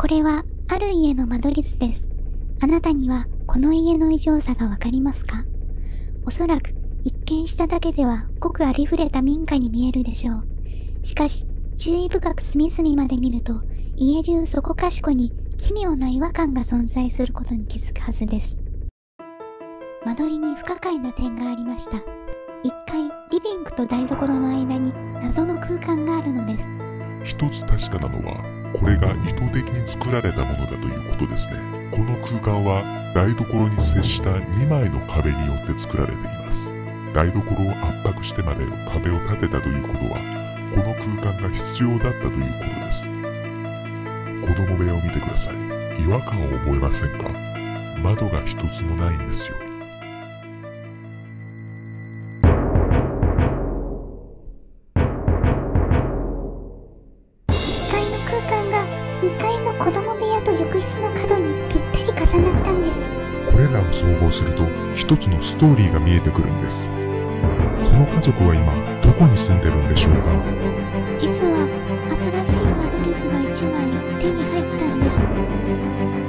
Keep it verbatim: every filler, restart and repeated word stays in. これはある家の間取り図です。あなたにはこの家の異常さがわかりますか？おそらく一見しただけではごくありふれた民家に見えるでしょう。しかし、注意深く隅々まで見ると、家中そこかしこに奇妙な違和感が存在することに気づくはずです。間取りに不可解な点がありました。いっかい、リビングと台所の間に謎の空間があるのです。一つ確かなのは、これが意図的に作られたものだということですね。この空間は台所に接したにまいの壁によって作られています。台所を圧迫してまで壁を建てたということは、この空間が必要だったということです。子供部屋を見てください。違和感を覚えませんか？窓が一つもないんですよ。いっかいの空間がにかいの子供部屋と浴室の角にぴったり重なったんです。これらを総合すると一つのストーリーが見えてくるんです。その家族は今どこに住んでるんでしょうか？実は新しい間取り図がいちまい手に入ったんです。